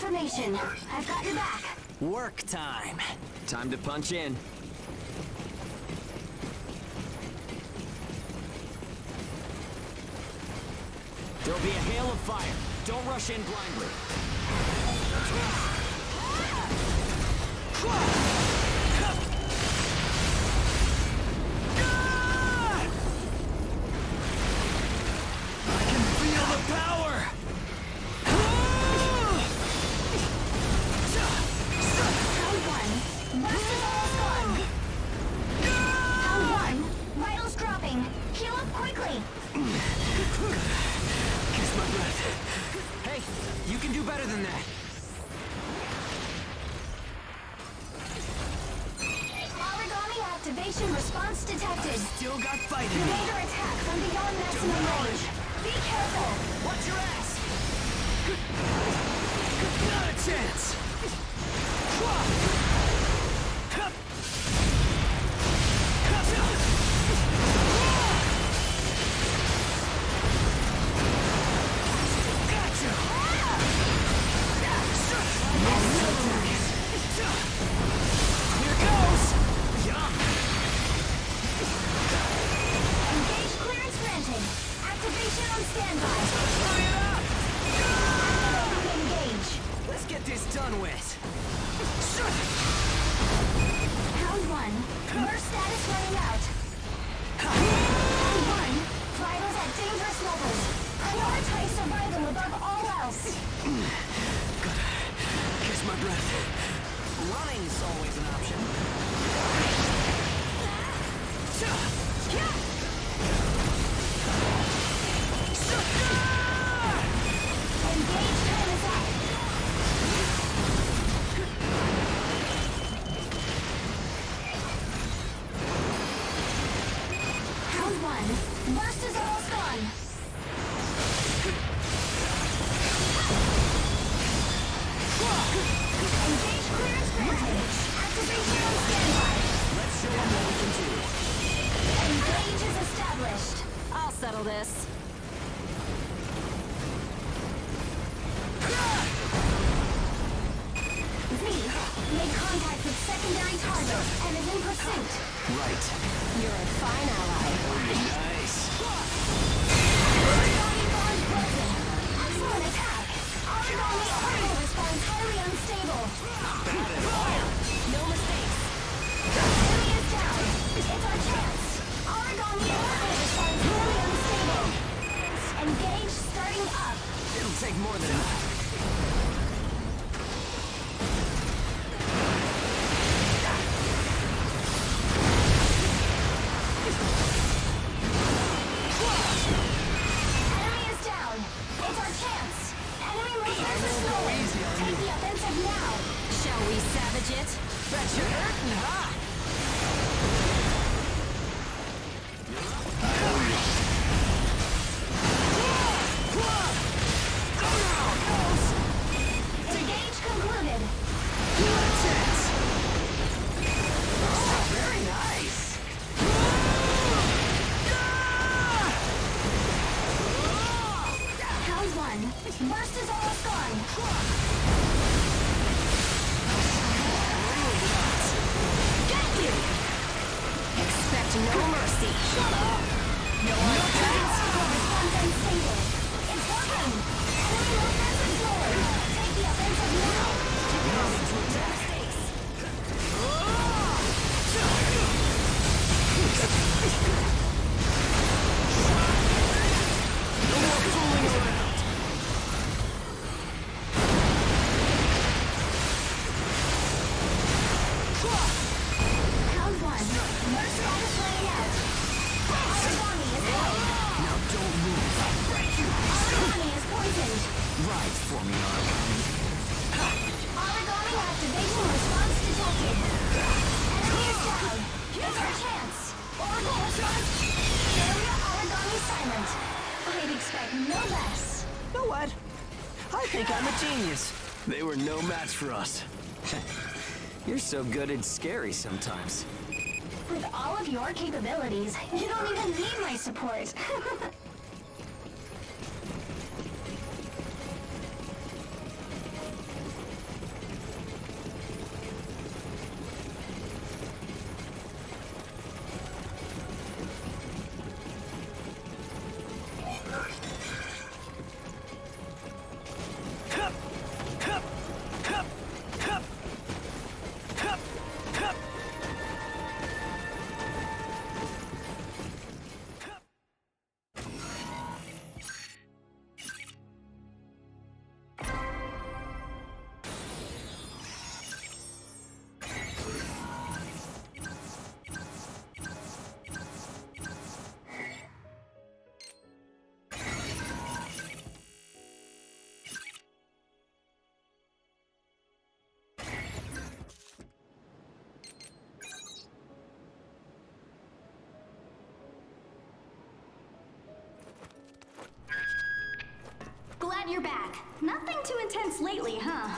information. I've got your back. Work time. Time to punch in. There'll be a hail of fire. Don't rush in blindly. I can feel the power! Round 1. Blast is gone! Round 1. Vitals dropping. Heal up quickly! My breath. Hey, you can do better than that. Origami activation response detected. I've still got fighting. Remainder attack from beyond maximum range. Be careful. Watch your ass. Not a chance. They were no match for us. You're so good and scary sometimes. With all of your capabilities, you don't even need my support. got your back. Nothing too intense lately, huh?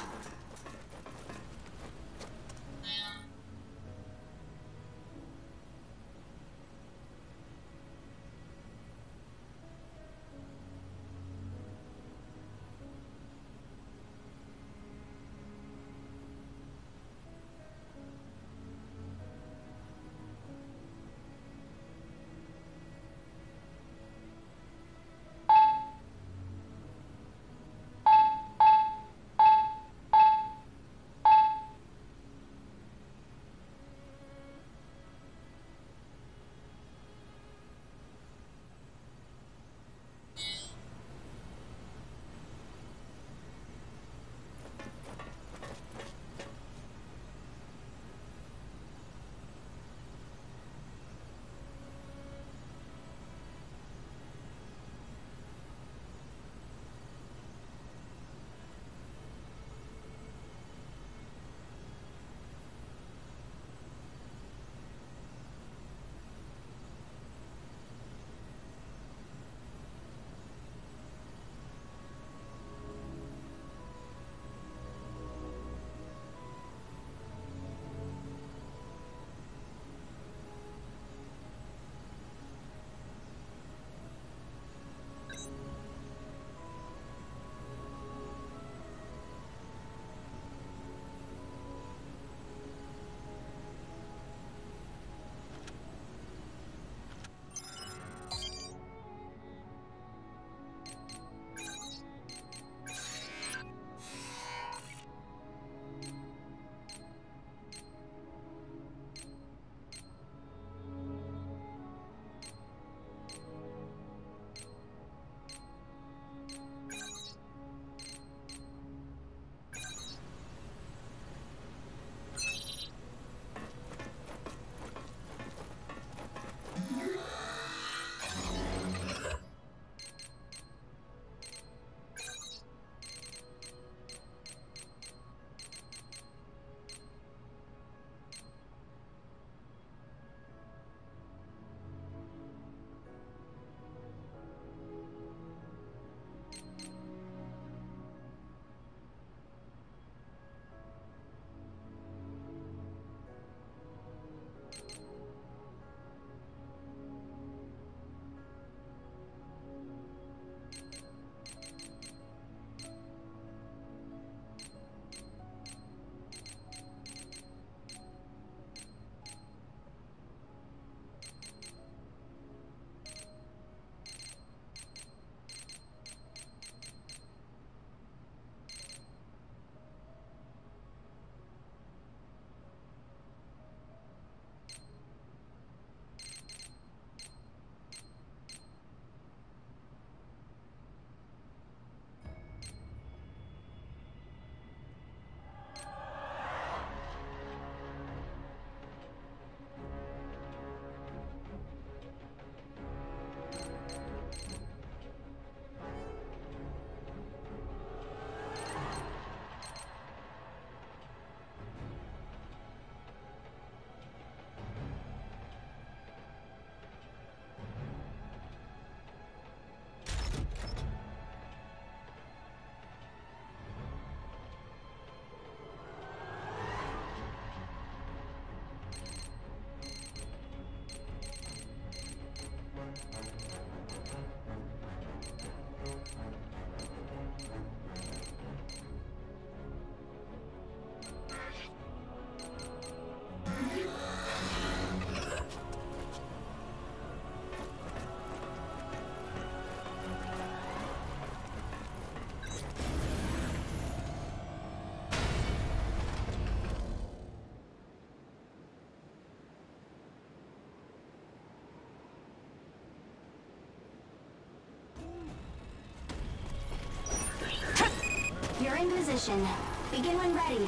In position. Begin when ready.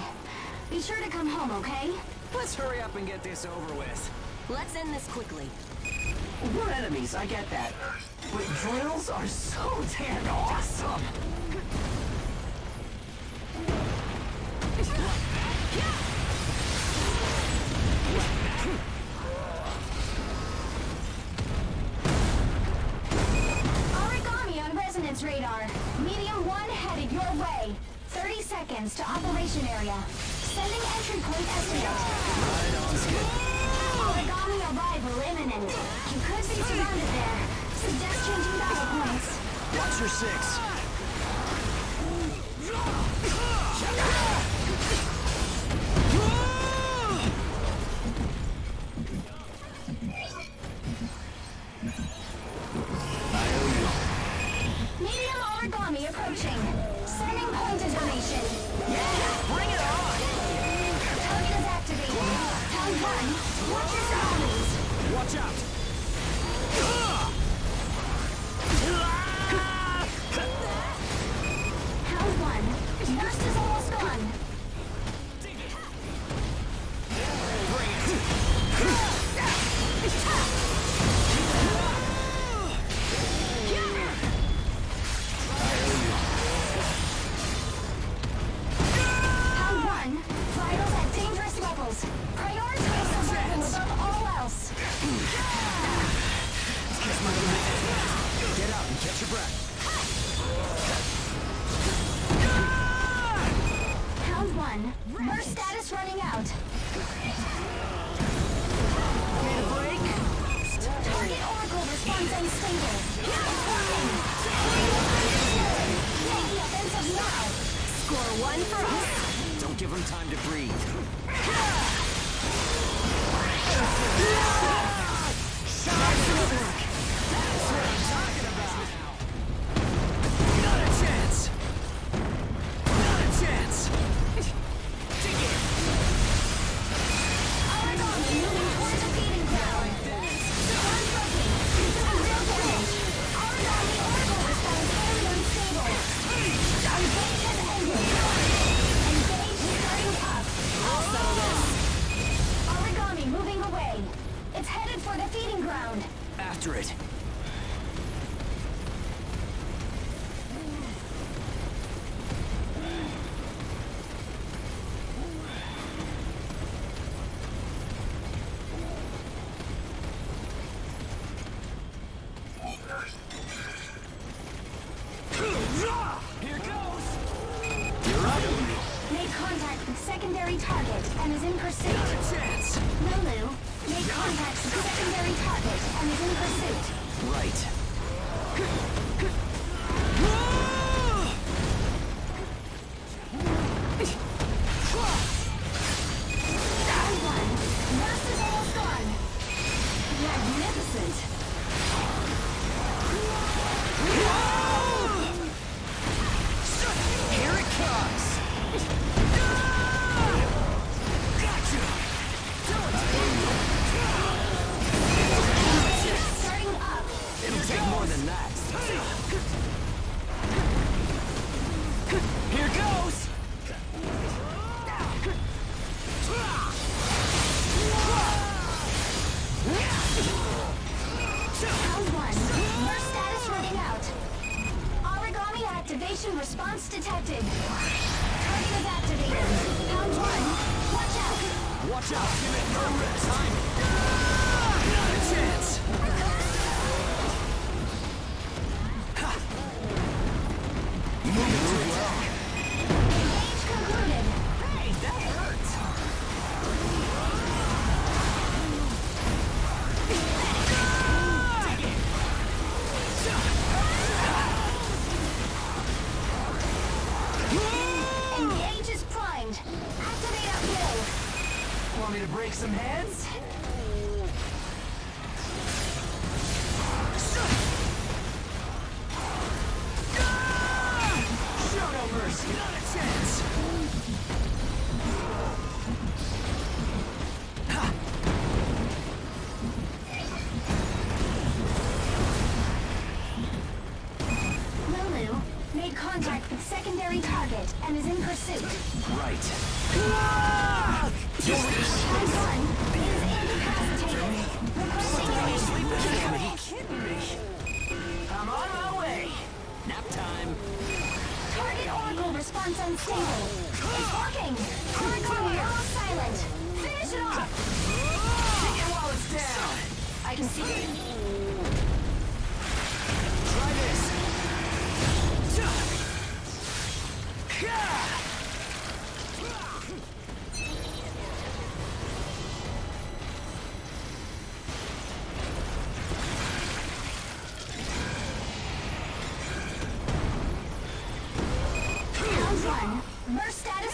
Be sure to come home, okay? Let's hurry up and get this over with. Let's end this quickly. We're enemies, I get that. But drills are so damn awesome! Origami on resonance radar. Medium 1 headed your way. 30 seconds to operation area. Sending entry point estimates. Right on schedule. Origami arrival imminent. You could be surrounded there. Suggest changing battle points. Watch your six. Medium origami approaching. Sending point information. Yeah, bring it on! Target is activated. Town 1, watch your surroundings. Watch out! Town 1, burst is almost gone. Bring it! Vitals at dangerous levels. Prioritize survival above all else. Get out and catch your breath. Hound 1, burst status running out. Target Oracle responds unstable. Take the offensive now. Score 1 for us. Don't give them time to breathe. That's what I'm talking about. Not a chance. Not a chance. Dig it. Origami moving towards a feeding ground. Unbroken. Unreal damage. Origami Oracle response very unstable. Engage has ended. Origami moving away. It's headed for the feeding ground. After it. Try this.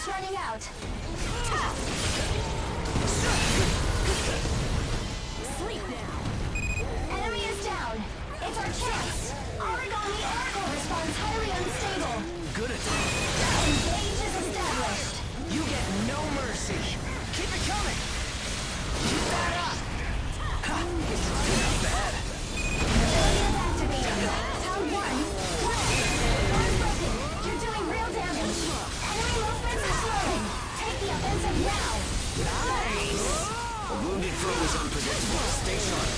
is running out. Sleep now. Enemy is down. It's our chance. Origami Oracle responds highly unstable. Good attack. Engage is established. You get no mercy. Keep it coming. Keep that up. Not bad. Ability is activated. Round one. Unbroken. You're doing real damage. Enemy movements are slowing. Take the offensive now. Nice. A wounded foe is unpredictable. Stay sharp.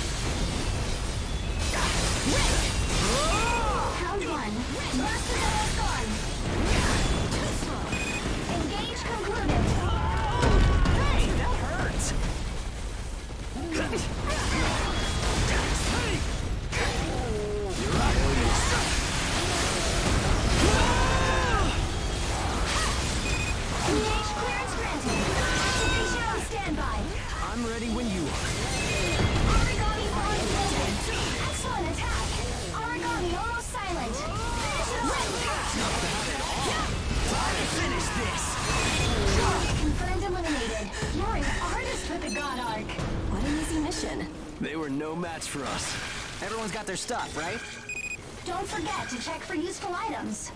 Round one. Master Ball is gone. Too slow. Engage concluded. Hey, that hurts. Engage clearance granted. Activation on standby. I'm ready when you are. Origami Ball is open. Excellent attack. Origami almost silent. Finish it off. Not bad at all. Time to finish this. Confirmed eliminated. You're an artist with the God Arc. What an easy mission. They were no match for us. Everyone's got their stuff, right? Don't forget to check for useful items.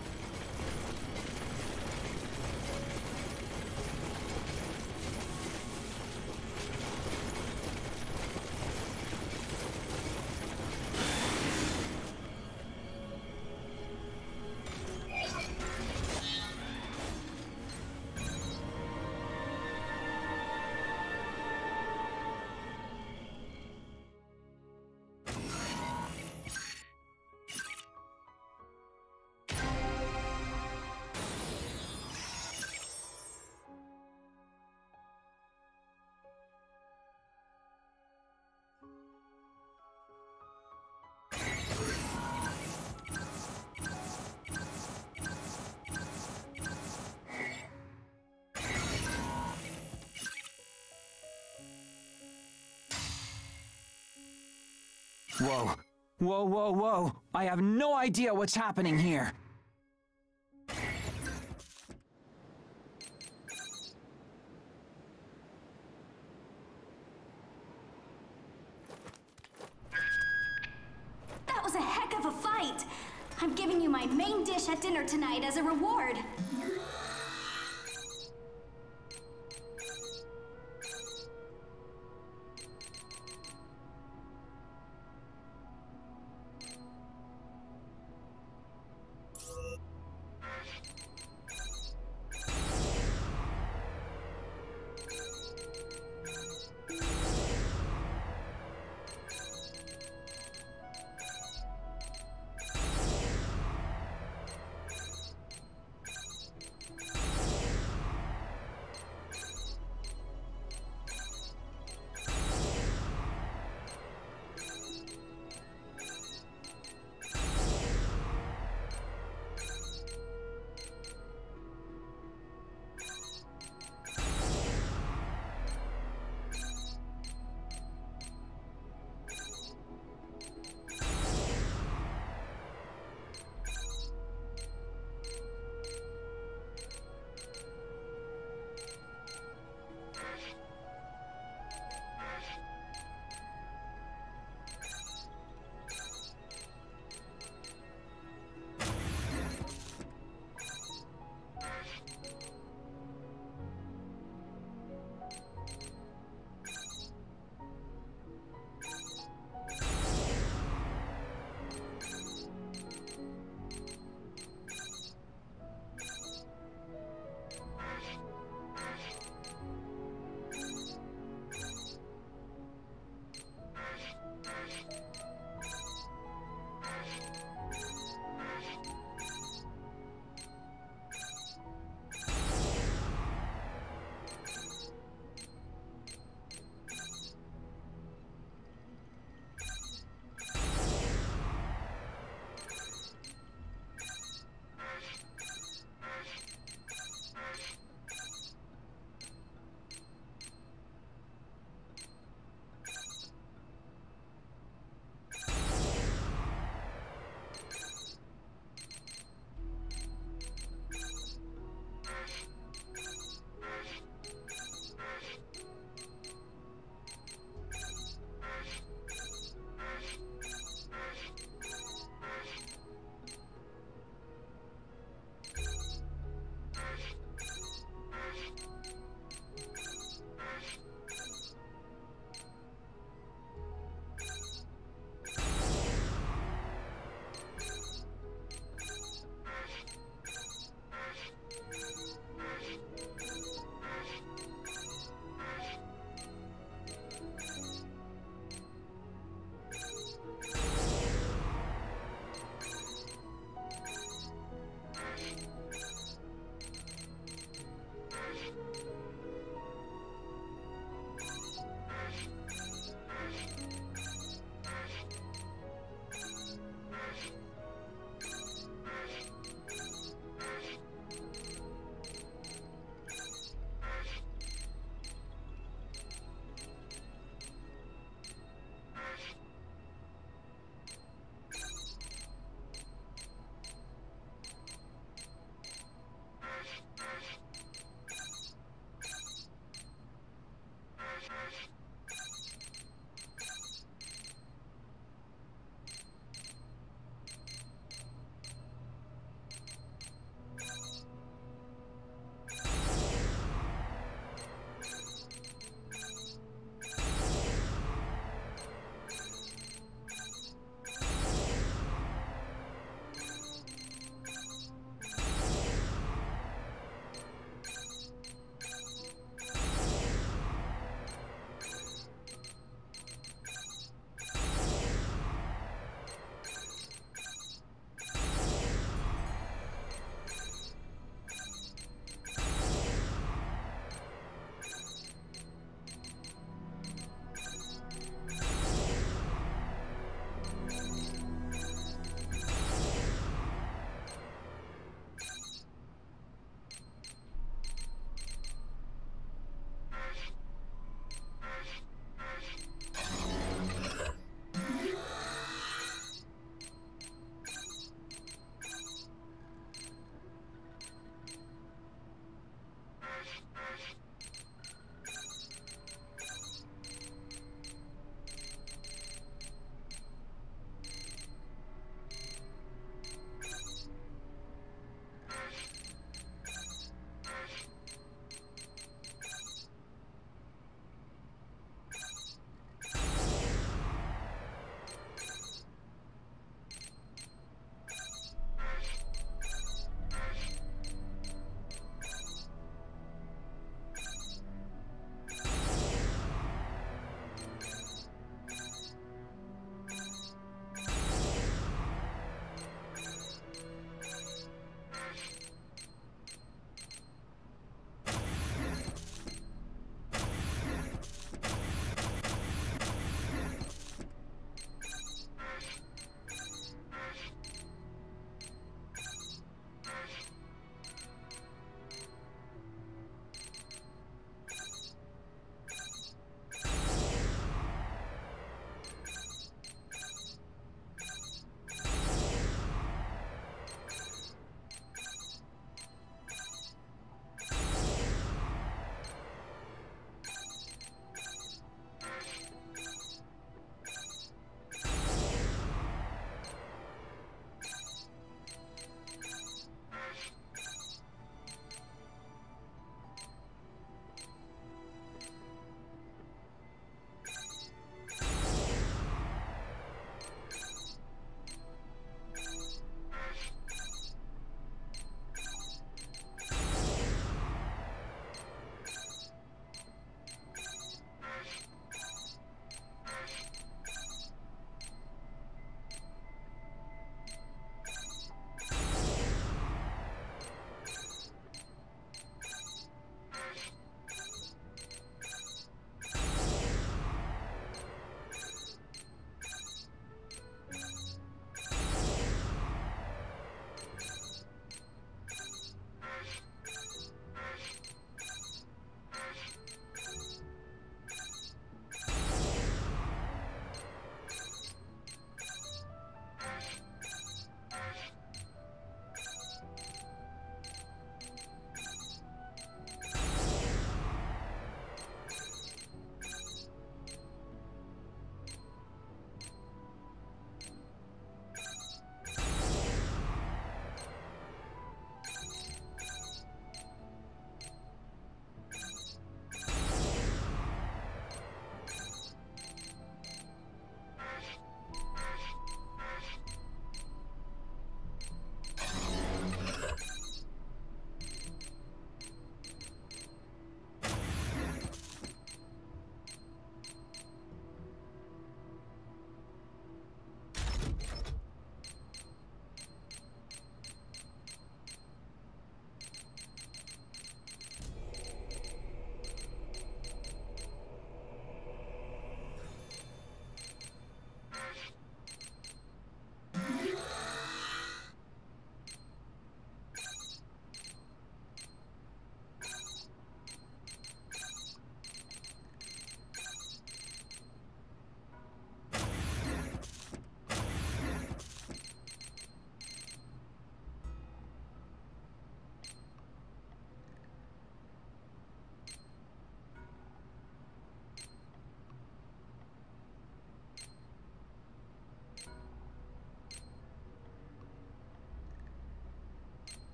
Whoa. Whoa, whoa, whoa. I have no idea what's happening here. That was a heck of a fight. I'm giving you my main dish at dinner tonight as a reward.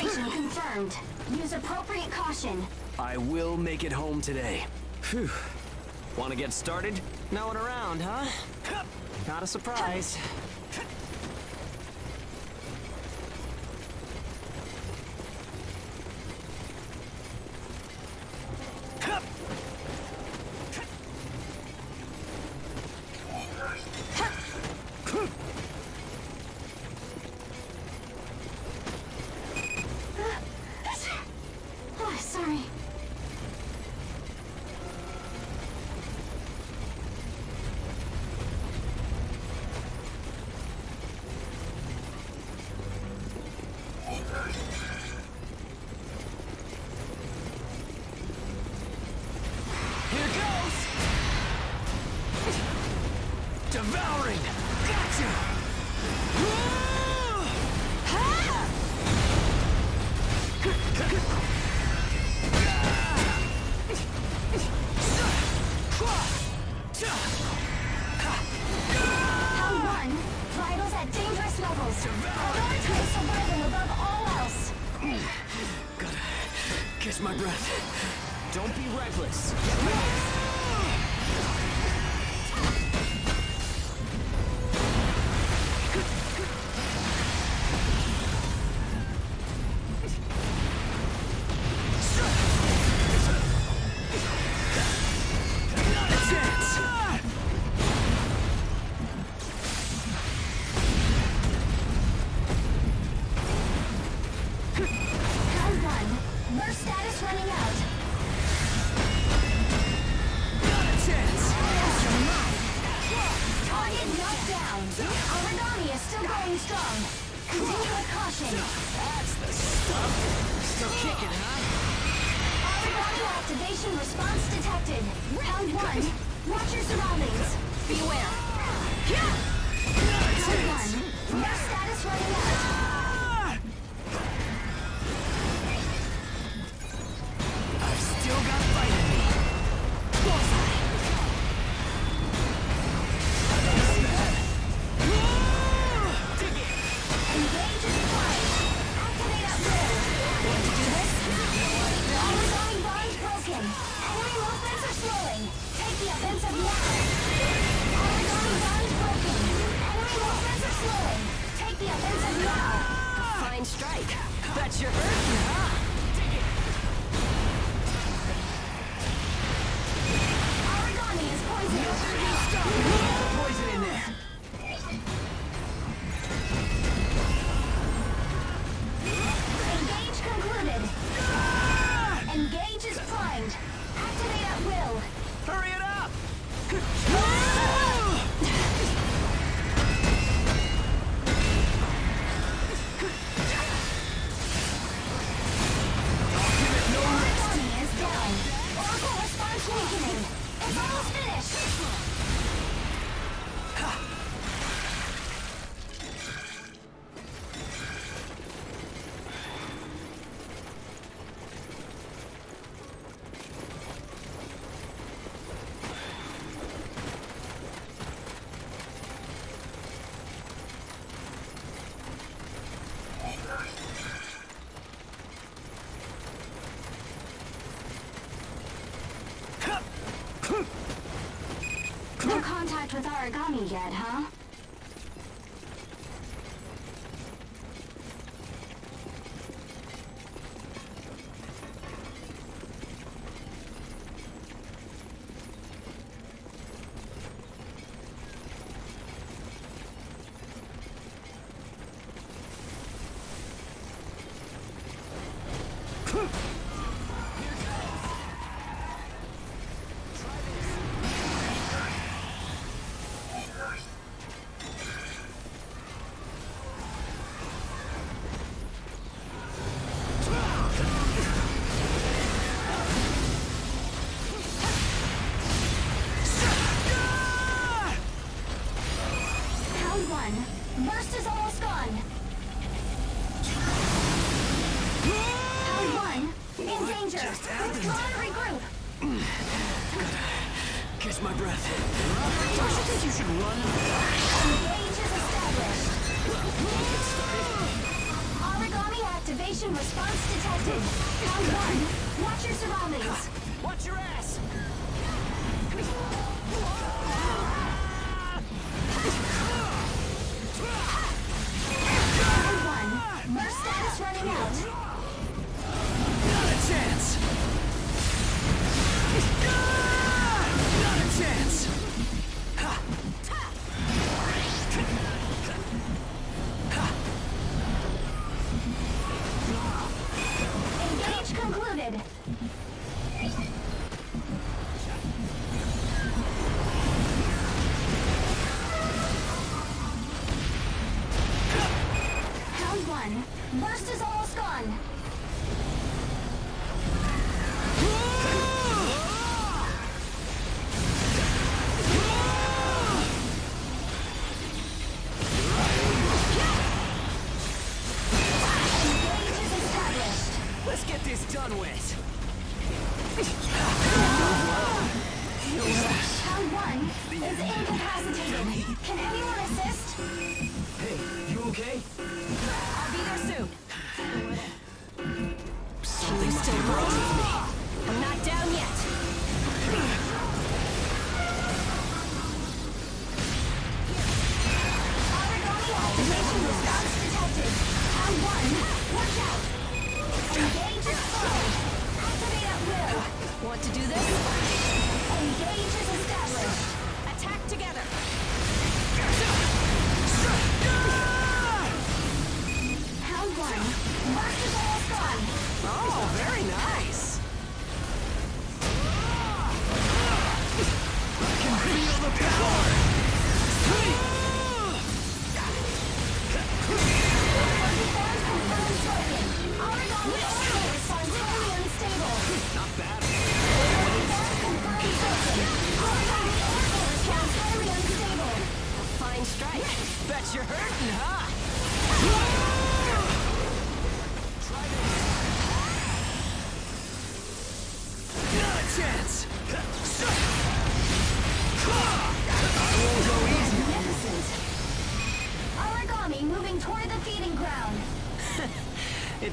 Infiltration confirmed. Use appropriate caution. I will make it home today. Phew. Want to get started? No one around, huh? Not a surprise. With Origami yet, huh? Origami Bioactivation response detected. Round one. Watch your surroundings. Watch your ass. Round one. Burst status running out. Not a chance. Not a chance. Concluded. Round one. Burst is almost gone.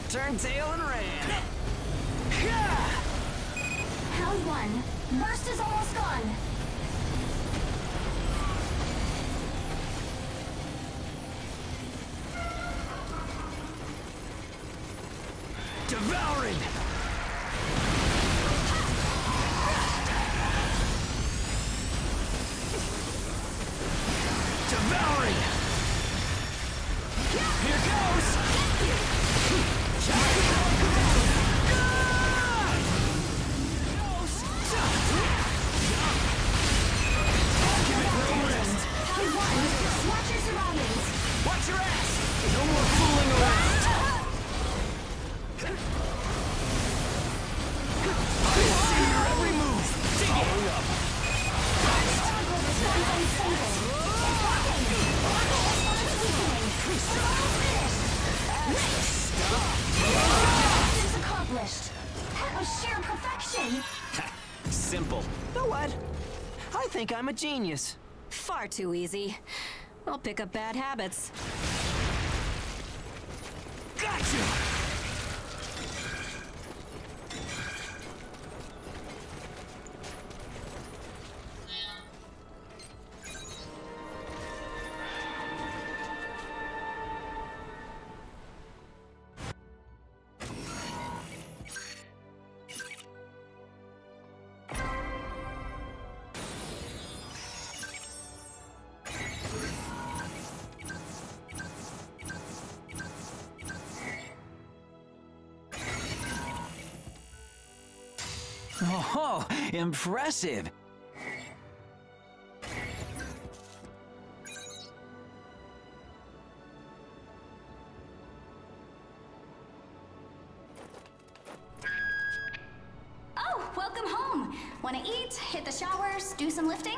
Turned tail and ran. Round one. Burst is almost gone. Devouring. Devouring. Here goes. Watch your surroundings. Watch your ass. No more fooling around. I see your every move. Following up. Stop. It's accomplished. That was sheer perfection. Simple. You know what? I think I'm a genius. Far too easy. I'll pick up bad habits. Gotcha! Oh, impressive! Oh, welcome home! Wanna eat, hit the showers, do some lifting?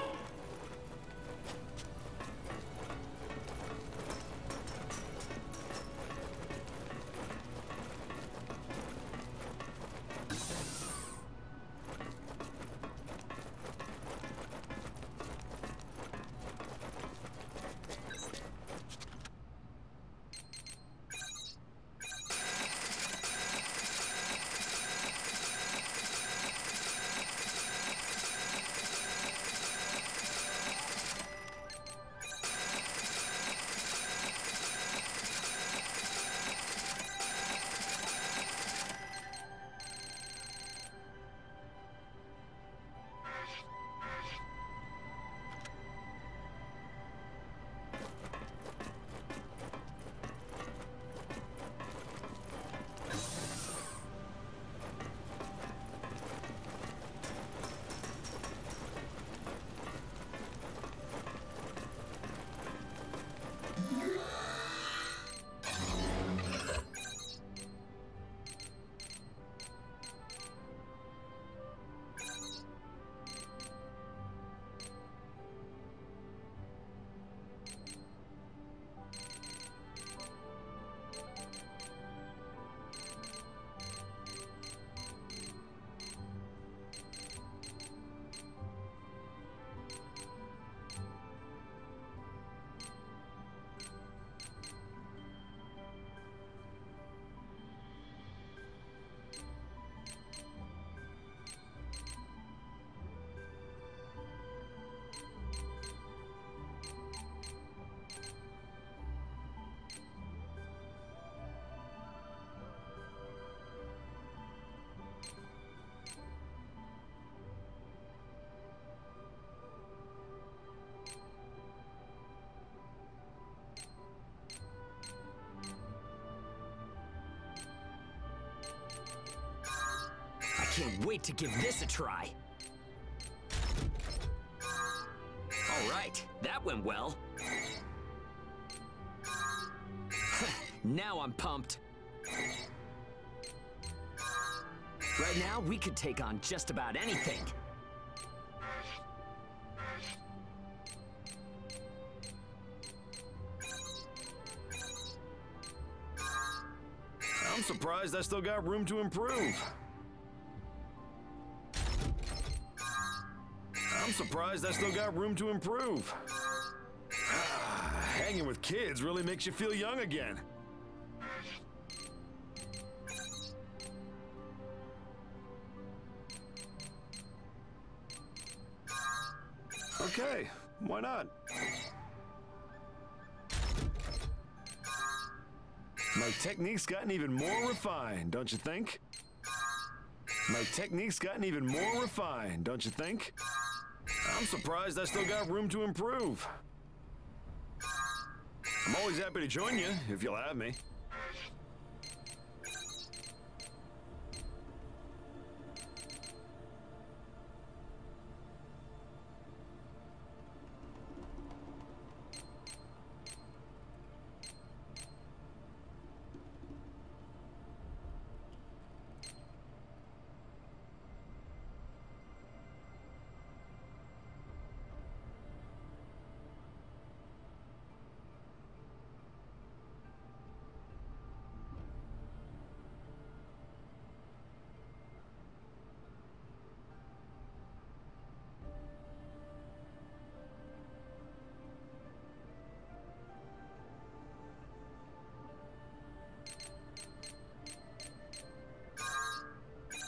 Can't wait to give this a try. Alright, that went well. Now I'm pumped. Right now, we could take on just about anything. I'm surprised I still got room to improve. I'm surprised I still got room to improve. Hanging with kids really makes you feel young again. Okay, why not? My technique's gotten even more refined, don't you think? My technique's gotten even more refined, don't you think? I'm surprised I still got room to improve. I'm always happy to join you, if you'll have me.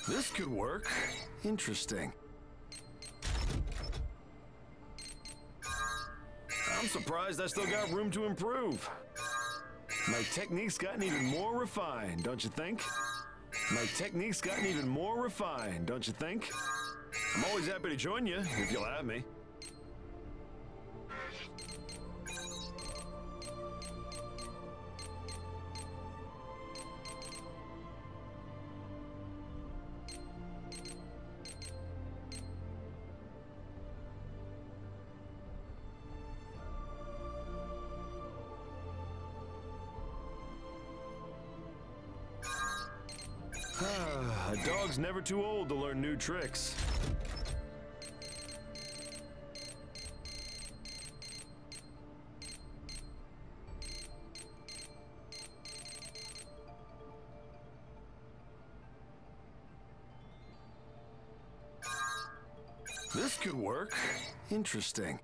This could work. Interesting. I'm surprised I still got room to improve. My technique's gotten even more refined, don't you think? My technique's gotten even more refined, don't you think? I'm always happy to join you, if you'll have me. A dog's never too old to learn new tricks. This could work. Interesting.